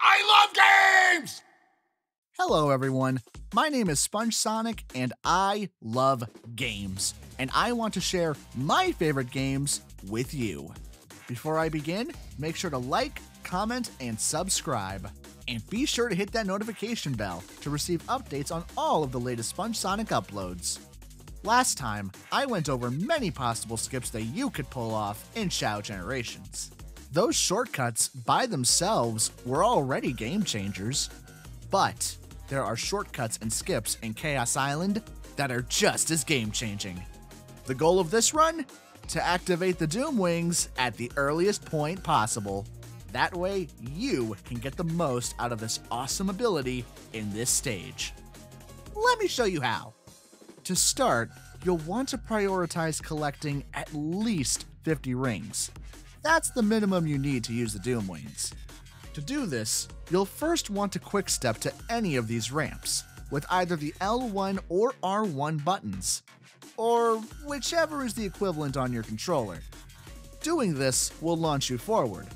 I love games! Hello everyone, my name is Sponge Sonic and I love games. And I want to share my favorite games with you. Before I begin, make sure to like, comment, and subscribe. And be sure to hit that notification bell to receive updates on all of the latest Sponge Sonic uploads. Last time, I went over many possible skips that you could pull off in Shadow Generations. Those shortcuts, by themselves, were already game changers. But there are shortcuts and skips in Chaos Island that are just as game changing. The goal of this run? To activate the Doom Wings at the earliest point possible. That way, you can get the most out of this awesome ability in this stage. Let me show you how. To start, you'll want to prioritize collecting at least 50 rings. That's the minimum you need to use the Doom Wings. To do this, you'll first want to quick step to any of these ramps with either the L1 or R1 buttons, or whichever is the equivalent on your controller. Doing this will launch you forward.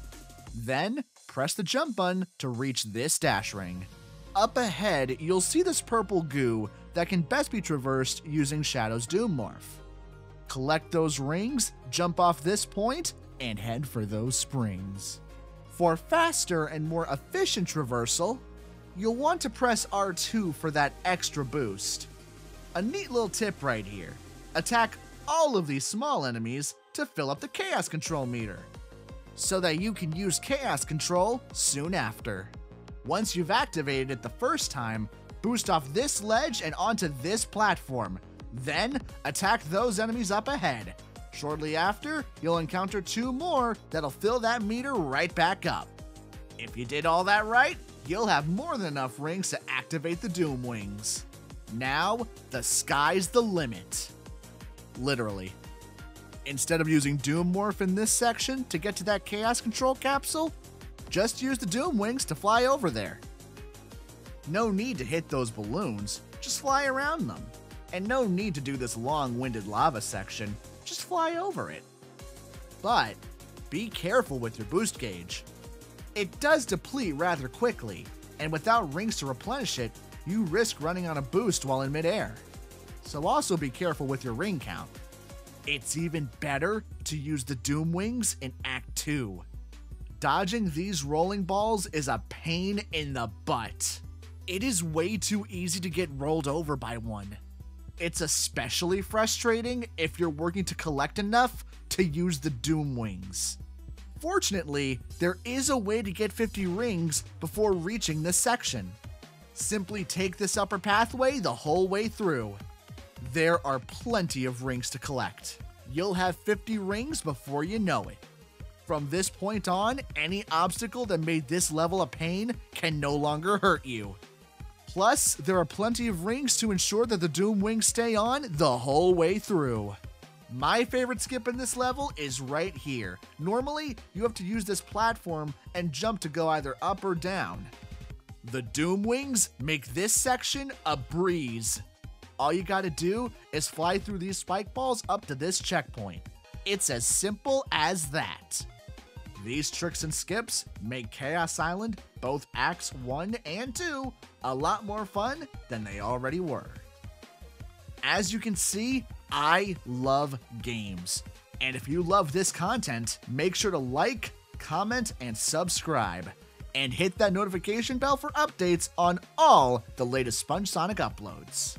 Then, press the jump button to reach this dash ring. Up ahead, you'll see this purple goo that can best be traversed using Shadow's Doom Morph. Collect those rings, jump off this point, and head for those springs. For faster and more efficient traversal, you'll want to press R2 for that extra boost. A neat little tip right here. Attack all of these small enemies to fill up the Chaos Control meter, so that you can use Chaos Control soon after. Once you've activated it the first time, boost off this ledge and onto this platform. Then, attack those enemies up ahead. Shortly after, you'll encounter two more that'll fill that meter right back up. If you did all that right, you'll have more than enough rings to activate the Doom Wings. Now, the sky's the limit. Literally. Instead of using Doom Morph in this section to get to that Chaos Control capsule, just use the Doom Wings to fly over there. No need to hit those balloons, just fly around them. And no need to do this long-winded lava section, just fly over it. But be careful with your boost gauge. It does deplete rather quickly, and without rings to replenish it, you risk running on a boost while in midair. So also be careful with your ring count. It's even better to use the Doom Wings in Act 2. Dodging these rolling balls is a pain in the butt. It is way too easy to get rolled over by one. It's especially frustrating if you're working to collect enough to use the Doom Wings. Fortunately, there is a way to get 50 rings before reaching this section. Simply take this upper pathway the whole way through. There are plenty of rings to collect. You'll have 50 rings before you know it. From this point on, any obstacle that made this level a pain can no longer hurt you. Plus, there are plenty of rings to ensure that the Doom Wings stay on the whole way through. My favorite skip in this level is right here. Normally, you have to use this platform and jump to go either up or down. The Doom Wings make this section a breeze. All you gotta do is fly through these spike balls up to this checkpoint. It's as simple as that. These tricks and skips make Chaos Island, both Acts 1 and 2, a lot more fun than they already were. As you can see, I love games. And if you love this content, make sure to like, comment, and subscribe. And hit that notification bell for updates on all the latest Sponge Sonic uploads.